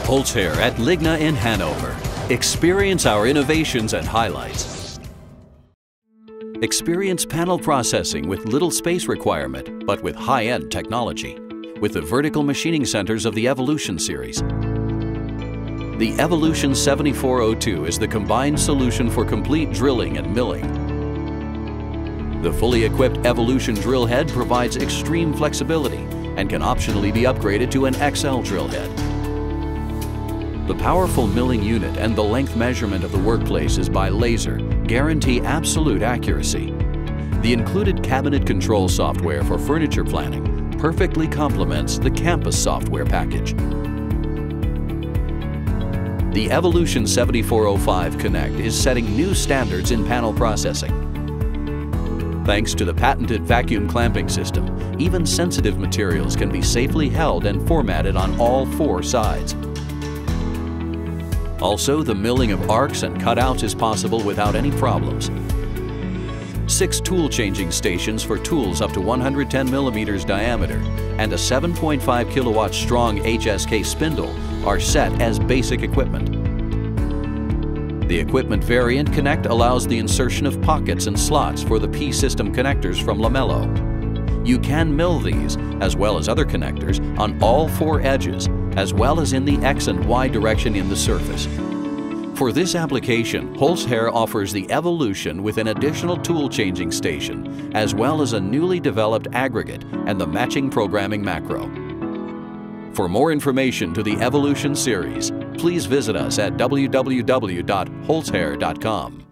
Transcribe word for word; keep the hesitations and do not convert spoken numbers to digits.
H O L Z-H E R at Ligna in Hanover. Experience our innovations and highlights. Experience panel processing with little space requirement, but with high-end technology, with the vertical machining centers of the Evolution series. The Evolution seventy-four oh two is the combined solution for complete drilling and milling. The fully equipped Evolution drill head provides extreme flexibility and can optionally be upgraded to an X L drill head. The powerful milling unit and the length measurement of the workplace is by laser, guarantee absolute accuracy. The included cabinet control software for furniture planning perfectly complements the campus software package. The Evolution seventy-four oh five Connect is setting new standards in panel processing. Thanks to the patented vacuum clamping system, even sensitive materials can be safely held and formatted on all four sides. Also, the milling of arcs and cutouts is possible without any problems. Six tool changing stations for tools up to one hundred ten millimeters diameter and a seven point five kilowatt strong H S K spindle are set as basic equipment. The equipment variant Connect allows the insertion of pockets and slots for the P system connectors from Lamello. You can mill these, as well as other connectors, on all four edges, as well as in the X and Y direction in the surface. For this application, H O L Z-H E R offers the Evolution with an additional tool changing station, as well as a newly developed aggregate and the matching programming macro. For more information to the Evolution series, please visit us at w w w dot holz her dot com.